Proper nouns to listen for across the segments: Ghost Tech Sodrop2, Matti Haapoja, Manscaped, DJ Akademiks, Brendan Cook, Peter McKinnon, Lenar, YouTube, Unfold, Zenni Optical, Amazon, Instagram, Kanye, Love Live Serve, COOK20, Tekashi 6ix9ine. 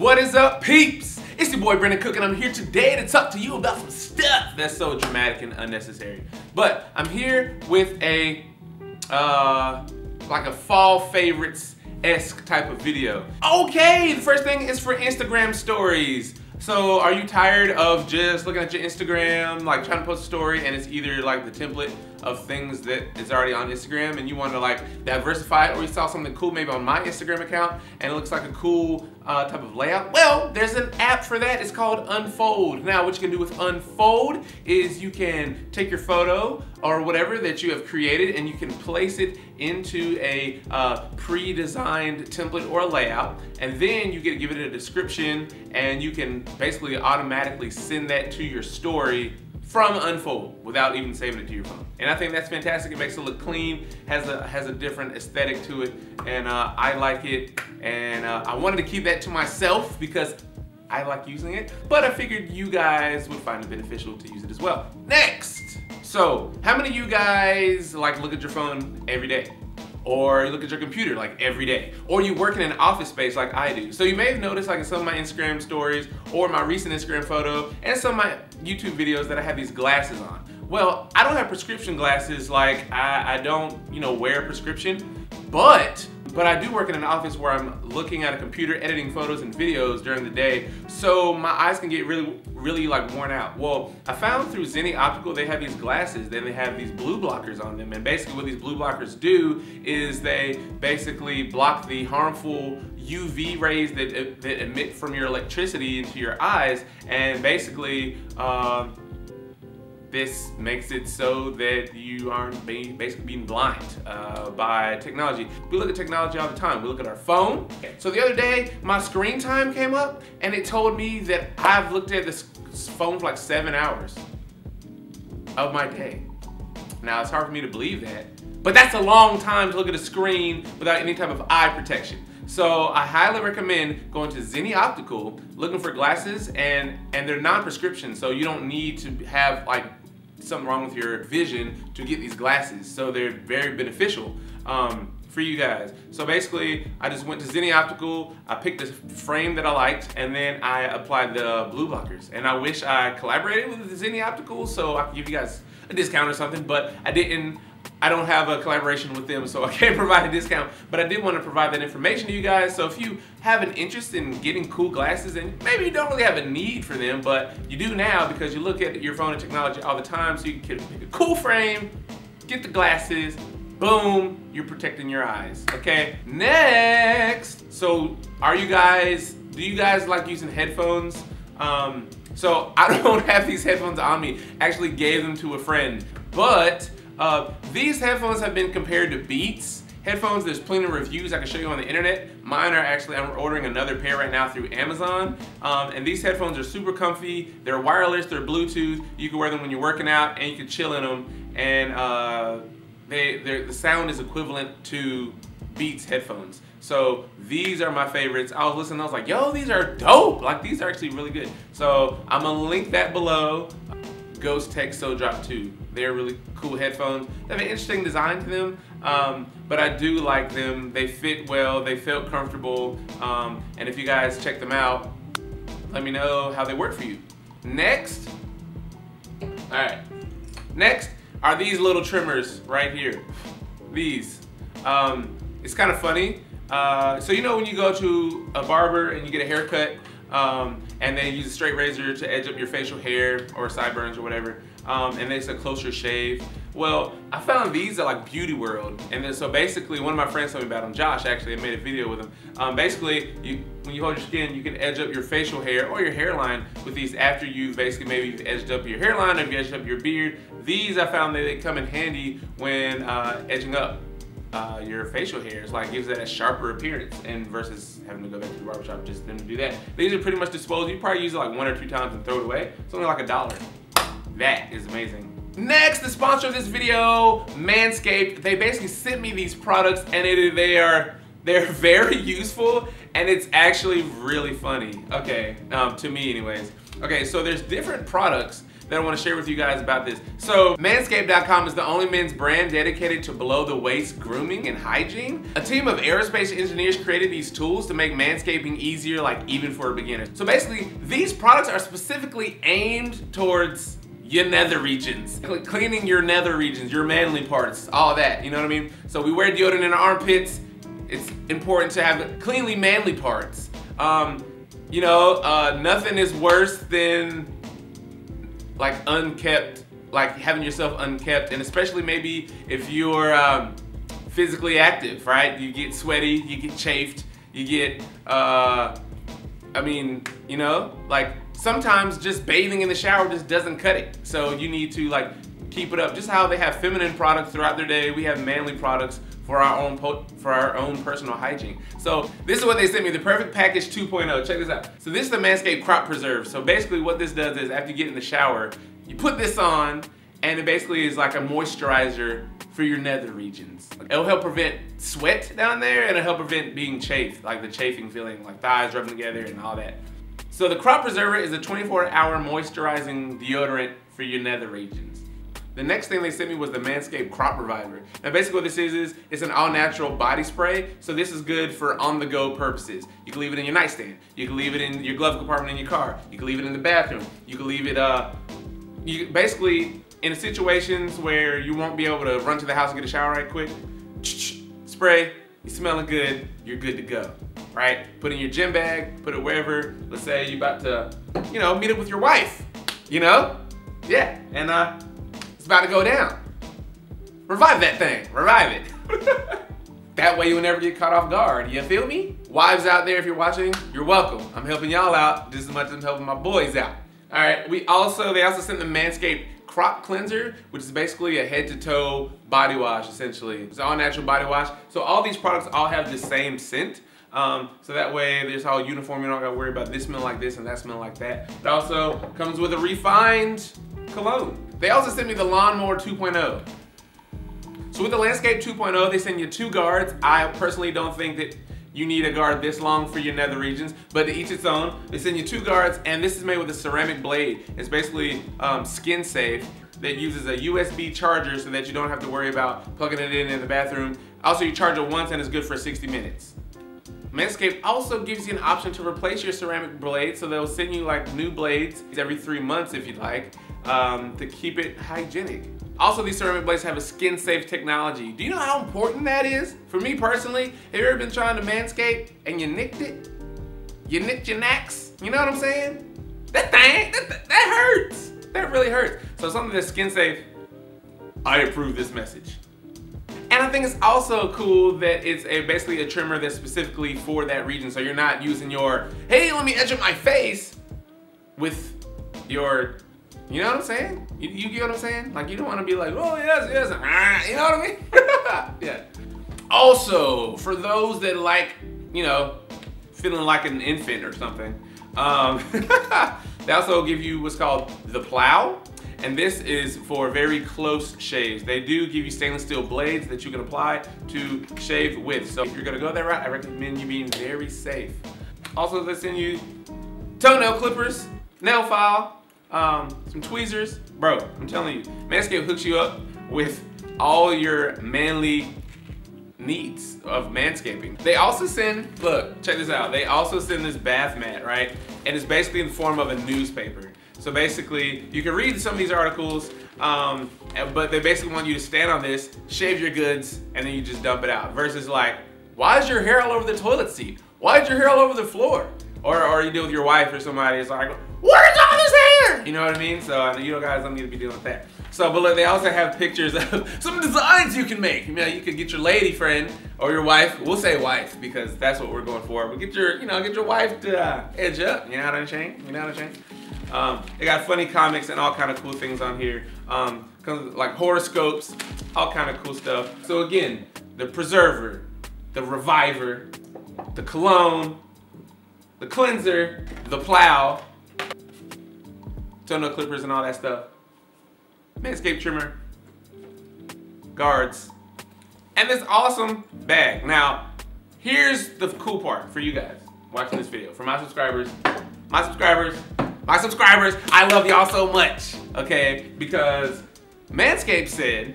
What is up, peeps? It's your boy Brendan Cook, and I'm here today to talk to you about some stuff that's so dramatic and unnecessary. But I'm here with a like a fall favorites-esque type of video. Okay, the first thing is for Instagram stories. So are you tired of just looking at your Instagram, like trying to post a story, and it's either like the template of things that is already on Instagram and you want to like diversify it, or you saw something cool maybe on my Instagram account and it looks like a cool type of layout? Well, there's an app for that. It's called Unfold. Now what you can do with Unfold is you can take your photo or whatever that you have created and you can place it into a pre-designed template or layout, and then you get to give it a description and you can basically automatically send that to your story from Unfold without even saving it to your phone. And I think that's fantastic. It makes it look clean, has a different aesthetic to it, and I like it, and I wanted to keep that to myself because I like using it, but I figured you guys would find it beneficial to use it as well. Next! So, how many of you guys like look at your phone every day? Or you look at your computer like every day, or you work in an office space like I do. So you may have noticed like in some of my Instagram stories or my recent Instagram photo and some of my YouTube videos that I have these glasses on. Well, I don't have prescription glasses, like I don't, you know, wear prescription, but I do work in an office where I'm looking at a computer, editing photos and videos during the day, so my eyes can get really like worn out. Well, I found through Zenni Optical, they have these glasses, then they have these blue blockers on them, and basically what these blue blockers do is they basically block the harmful UV rays that emit from your electricity into your eyes, and basically, this makes it so that you aren't basically being blind by technology. We look at technology all the time. We look at our phone. So the other day, my screen time came up and it told me that I've looked at this phone for like 7 hours of my day. Now it's hard for me to believe that, but that's a long time to look at a screen without any type of eye protection. So I highly recommend going to Zenni Optical, looking for glasses, and they're non-prescription, so you don't need to have like something wrong with your vision to get these glasses. So they're very beneficial for you guys. So basically, I just went to Zenni Optical, I picked the frame that I liked, and then I applied the blue blockers. And I wish I collaborated with Zenni Optical so I could give you guys a discount or something, but I didn't. I don't have a collaboration with them, so I can't provide a discount, but I did want to provide that information to you guys. So if you have an interest in getting cool glasses, and maybe you don't really have a need for them, but you do now because you look at your phone and technology all the time, so you can pick a cool frame, get the glasses, boom, you're protecting your eyes, okay? Next! So do you guys like using headphones? So I don't have these headphones on me. I actually gave them to a friend, but these headphones have been compared to Beats headphones. There's plenty of reviews I can show you on the internet. Mine are actually, I'm ordering another pair right now through Amazon. And these headphones are super comfy. They're wireless, they're Bluetooth. You can wear them when you're working out and you can chill in them. And the sound is equivalent to Beats headphones. So these are my favorites. I was listening, I was like, yo, these are dope. Like these are actually really good. So I'm gonna link that below. Ghost Tech Sodrop2. They're really cool headphones. They have an interesting design to them, but I do like them. They fit well, they felt comfortable, and if you guys check them out, let me know how they work for you. Next, all right. Next are these little trimmers right here. These. It's kind of funny. So you know when you go to a barber and you get a haircut, and then use a straight razor to edge up your facial hair or sideburns or whatever, and it's a closer shave. Well, I found these at like Beauty World, and then so basically one of my friends told me about them, Josh actually, I made a video with him. Basically, when you hold your skin, you can edge up your facial hair or your hairline with these after you've basically maybe you've edged up your hairline or you've edged up your beard. These I found that they come in handy when edging up your facial hair. It's like gives that a sharper appearance, and versus having to go back to the barbershop just them to do that. These are pretty much disposable. You probably use it like 1 or 2 times and throw it away. It's only like $1. That is amazing. Next, the sponsor of this video, Manscaped. They basically sent me these products, and they're very useful, and it's actually really funny. Okay, to me anyways. Okay, so there's different products that I want to share with you guys about this. So Manscaped.com is the only men's brand dedicated to below the waist grooming and hygiene. A team of aerospace engineers created these tools to make manscaping easier, like even for a beginner. So basically, these products are specifically aimed towards your nether regions. Cleaning your nether regions, your manly parts, all that, you know what I mean? So we wear deodorant in our armpits. It's important to have cleanly manly parts. You know, nothing is worse than like unkept, like having yourself unkept, and especially maybe if you're physically active, right? You get sweaty, you get chafed, you get, I mean, you know, like sometimes just bathing in the shower just doesn't cut it. So you need to like keep it up. Just how they have feminine products throughout their day, we have manly products for our own personal hygiene. So this is what they sent me, the Perfect Package 2.0. Check this out. So this is the Manscaped Crop Preserve. So basically what this does is after you get in the shower, you put this on, and it basically is like a moisturizer for your nether regions. It'll help prevent sweat down there, and it'll help prevent being chafed, like the chafing feeling, like thighs rubbing together and all that. So the Crop Preserver is a 24-hour moisturizing deodorant for your nether regions. The next thing they sent me was the Manscaped Crop Reviver. Now basically what this is it's an all-natural body spray. So this is good for on-the-go purposes. You can leave it in your nightstand. You can leave it in your glove compartment in your car. You can leave it in the bathroom. You can leave it, basically, in situations where you won't be able to run to the house and get a shower right quick, spray, you're smelling good, you're good to go, right? Put in your gym bag, put it wherever. Let's say you're about to, you know, meet up with your wife, you know? Yeah, and it's about to go down. Revive that thing, revive it. That way you'll never get caught off guard, you feel me? Wives out there, if you're watching, you're welcome. I'm helping y'all out just as much as I'm helping my boys out. All right, they also sent the Manscaped Crop Cleanser, which is basically a head-to-toe body wash, essentially. It's an all-natural body wash. So all these products all have the same scent. So that way they're just all uniform. You don't gotta worry about this smell like this and that smell like that. It also comes with a refined cologne. They also sent me the Lawnmower 2.0. So with the Landscape 2.0, they send you 2 guards. I personally don't think that you need a guard this long for your nether regions, but to each its own. They send you 2 guards, and this is made with a ceramic blade. It's basically skin safe, that uses a USB charger so that you don't have to worry about plugging it in the bathroom. Also, you charge it once and it's good for 60 minutes. Manscaped also gives you an option to replace your ceramic blade, so they'll send you like new blades every 3 months if you'd like, to keep it hygienic. Also, these ceramic blades have a skin-safe technology. Do you know how important that is? For me personally, have you ever been trying to manscape and you nicked it? You nicked your knacks, you know what I'm saying? That thing, that hurts. That really hurts. So something that's skin-safe, I approve this message. And I think it's also cool that it's basically a trimmer that's specifically for that region, so you're not using your, hey, let me edge up my face with your, you know what I'm saying? You get what I'm saying? Like, you don't want to be like, oh, yes, you know what I mean? Yeah. Also, for those that like, you know, feeling like an infant or something, they also give you what's called the plow. And this is for very close shaves. They do give you stainless steel blades that you can apply to shave with. So if you're gonna go that route, I recommend you being very safe. Also, they send you toenail clippers, nail file, some tweezers. Bro, I'm telling you, Manscaped hooks you up with all your manly needs of manscaping. They also send, look, check this out. They also send this bath mat, right? And it's basically in the form of a newspaper. So basically, you can read some of these articles, but they basically want you to stand on this, shave your goods, and then you just dump it out. Versus like, why is your hair all over the toilet seat? Why is your hair all over the floor? Or you deal with your wife or somebody, it's like, where's all this hair? You know what I mean? So I know you guys don't need to be dealing with that. So, but look, they also have pictures of some designs you can make. You know, you could get your lady friend or your wife. We'll say wife because that's what we're going for. But get your, you know, get your wife to edge up. You know what I'm saying? You know what I'm saying? They got funny comics and all kind of cool things on here. Like horoscopes, all kind of cool stuff. So again, the preserver, the reviver, the cologne, the cleanser, the plow, toenail clippers and all that stuff, Manscaped trimmer, guards, and this awesome bag. Now, here's the cool part for you guys watching this video, for my subscribers, my subscribers, I love y'all so much, okay? Because Manscaped said,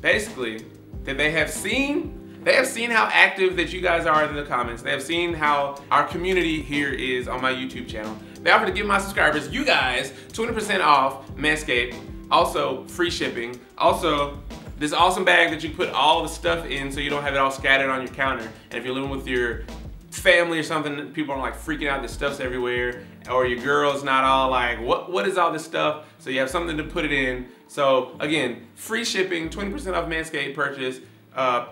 basically, that they have seen how active that you guys are in the comments. They have seen how our community here is on my YouTube channel. They offered to give my subscribers, you guys, 20% off Manscaped, also free shipping, also this awesome bag that you put all the stuff in so you don't have it all scattered on your counter. And if you're living with your family or something, people aren't like freaking out, this stuff's everywhere, or your girl's not all like, what is all this stuff? So you have something to put it in. So again, free shipping, 20% off Manscaped purchase,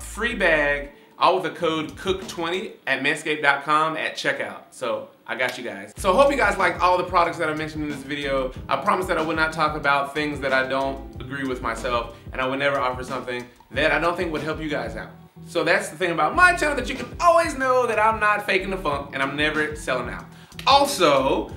free bag, all with the code COOK20 at manscaped.com at checkout. So I got you guys. So I hope you guys liked all the products that I mentioned in this video. I promise that I would not talk about things that I don't agree with myself, and I would never offer something that I don't think would help you guys out. So that's the thing about my channel, that you can always know that I'm not faking the funk and I'm never selling out. Also,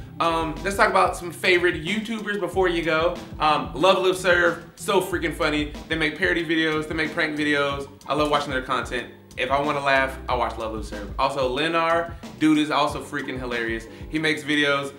let's talk about some favorite YouTubers before you go. Love Live Serve, so freaking funny. They make parody videos, they make prank videos. I love watching their content. If I want to laugh, I watch Love Live Serve. Also, Lenar, dude is also freaking hilarious. He makes videos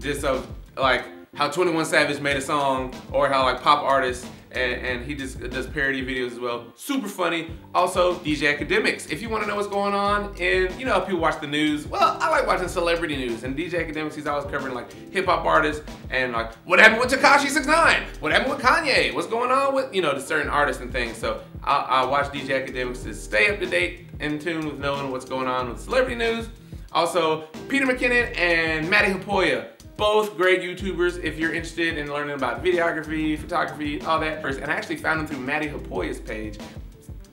just of like how 21 Savage made a song, or how like pop artists, and he just does parody videos as well. Super funny. Also, DJ Akademiks. If you want to know what's going on, and you know how people watch the news, well, I like watching celebrity news, and DJ Akademiks, he's always covering like hip-hop artists, and like, what happened with Tekashi 6ix9ine? What happened with Kanye? What's going on with, you know, the certain artists and things. So I watch DJ Akademiks to stay up to date, in tune with knowing what's going on with celebrity news. Also, Peter McKinnon and Matti Haapoja. Both great YouTubers if you're interested in learning about videography, photography, all that. And I actually found them through Matti Haapoja's page.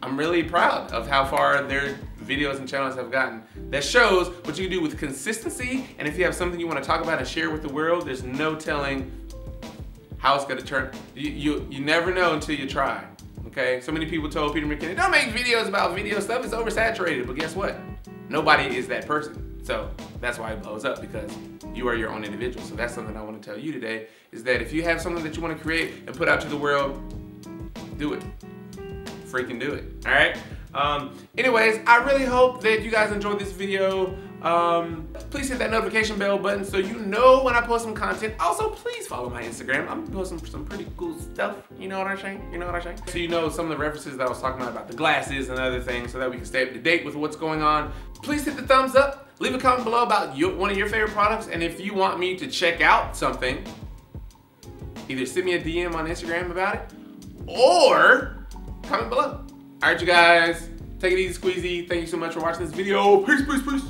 I'm really proud of how far their videos and channels have gotten. That shows what you can do with consistency, and if you have something you want to talk about and share with the world, there's no telling how it's going to turn. You never know until you try, okay? So many people told Peter McKinnon, don't make videos about video stuff, it's oversaturated. But guess what? Nobody is that person. So that's why it blows up, because you are your own individual. So that's something I want to tell you today, is that if you have something that you want to create and put out to the world, do it. Freaking do it. All right? Anyways, I really hope that you guys enjoyed this video. Please hit that notification bell button so you know when I post some content. Also, please follow my Instagram. I'm posting some pretty cool stuff. You know what I'm saying? You know what I'm saying? So you know some of the references that I was talking about the glasses and other things, so that we can stay up to date with what's going on. Please hit the thumbs up. Leave a comment below about one of your favorite products, and if you want me to check out something, either send me a DM on Instagram about it, or comment below. All right, you guys. Take it easy, squeezy. Thank you so much for watching this video. Peace, peace, peace.